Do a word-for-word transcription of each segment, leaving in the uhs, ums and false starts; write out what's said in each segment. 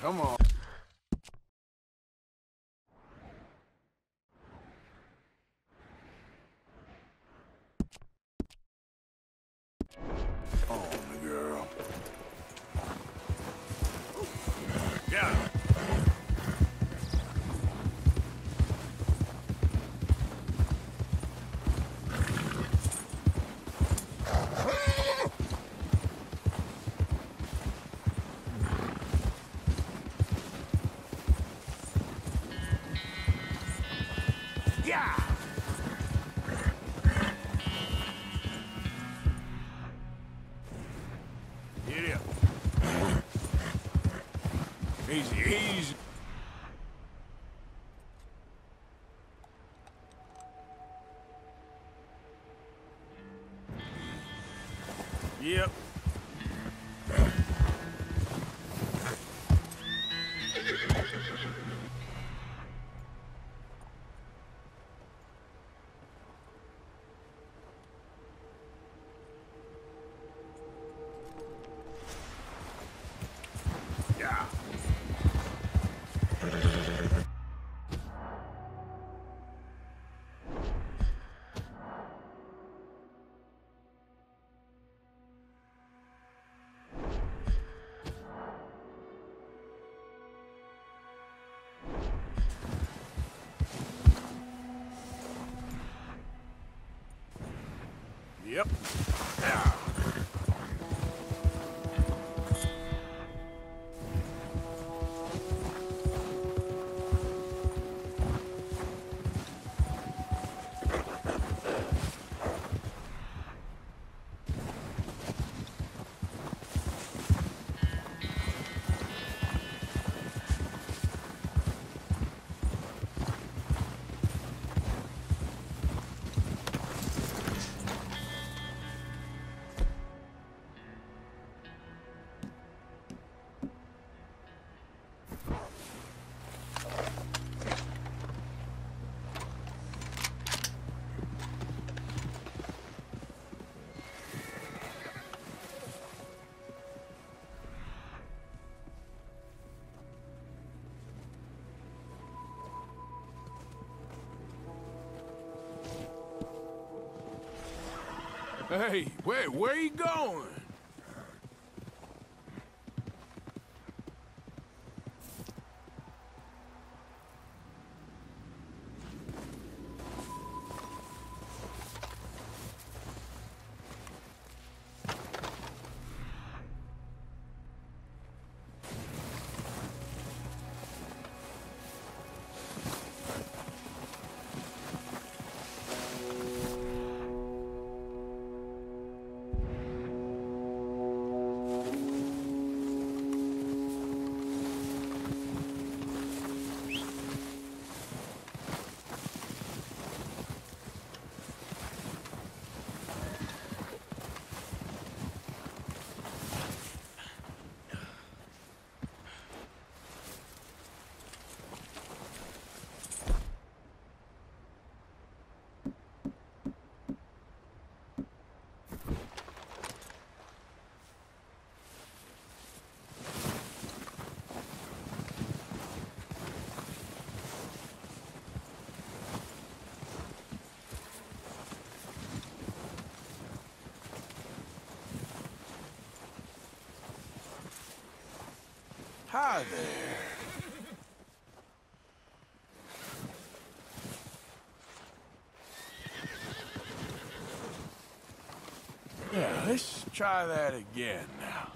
Come on. Yep. Yep. Yeah. Hey, wait, where are you going? Hi there. Yeah, let's try that again now.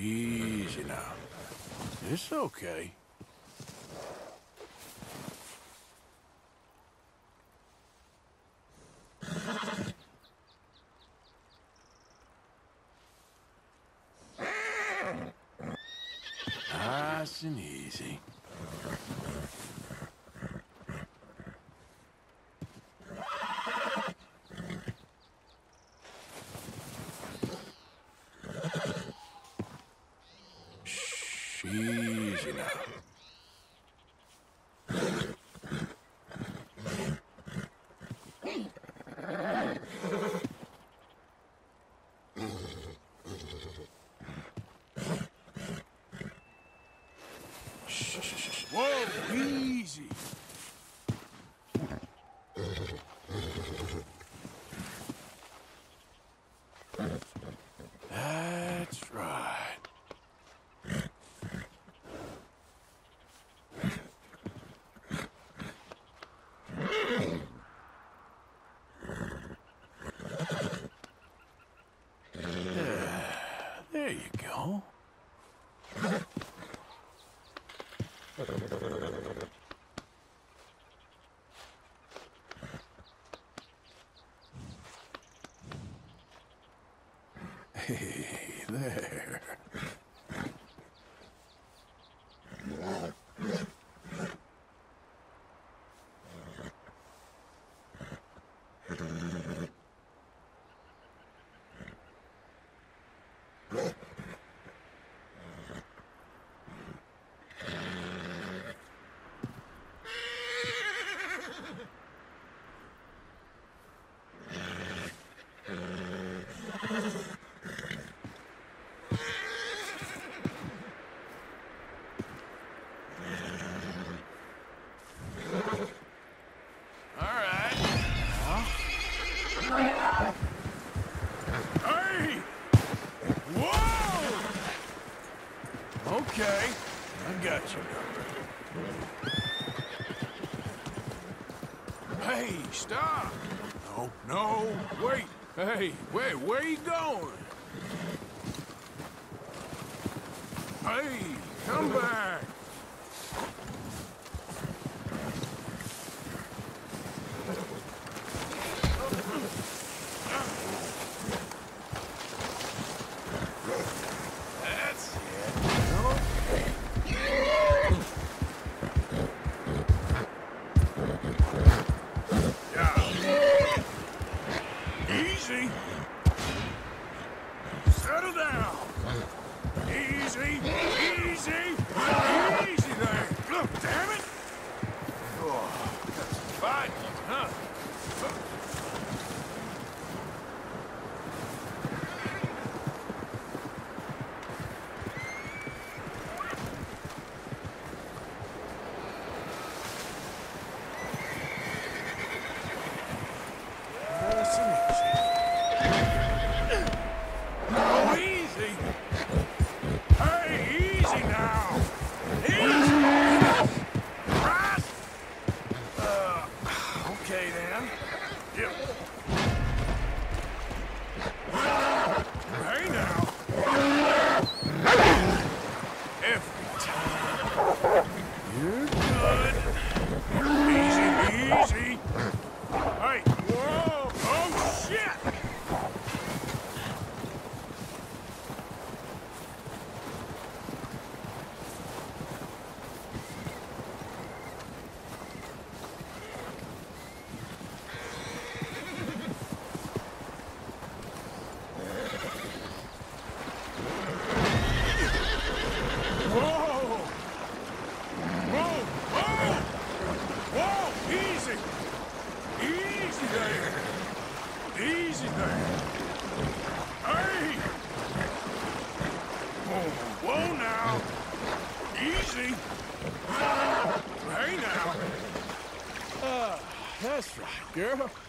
Easy now. It's okay. Ah. Nice and easy. Shh, easy now. Whoa, easy. That's right. Yeah, there you go. Hey, there. Hey! Whoa! Okay, I got you. Hey, stop! No, no, wait! Hey, wait, where you going? Hey, come back! Easy. Settle down. Easy. Easy. Easy there. Look, damn it. Oh, that's fine, huh? Easy there. Hey! Whoa, whoa now. Easy. Hey now. Uh, that's right, girl.